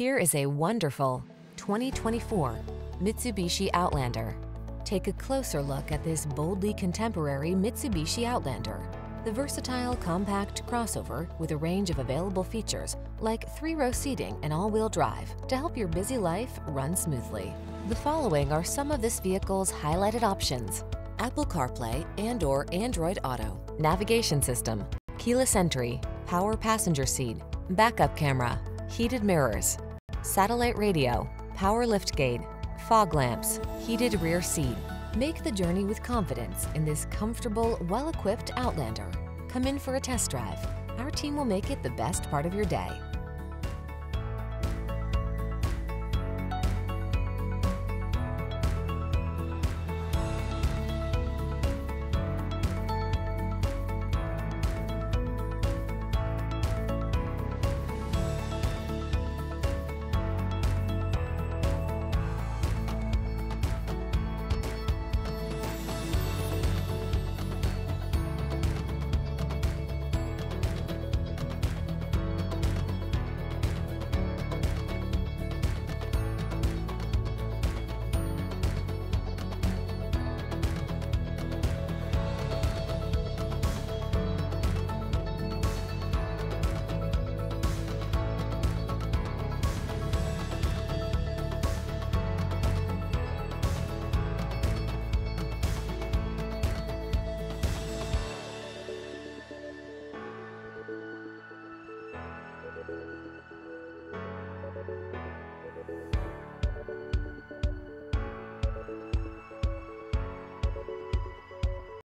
Here is a wonderful 2024 Mitsubishi Outlander. Take a closer look at this boldly contemporary Mitsubishi Outlander, the versatile compact crossover with a range of available features like three-row seating and all-wheel drive to help your busy life run smoothly. The following are some of this vehicle's highlighted options: Apple CarPlay and/or Android Auto, navigation system, keyless entry, power passenger seat, backup camera, heated mirrors, satellite radio, power liftgate, fog lamps, heated rear seat. Make the journey with confidence in this comfortable, well-equipped Outlander. Come in for a test drive. Our team will make it the best part of your day.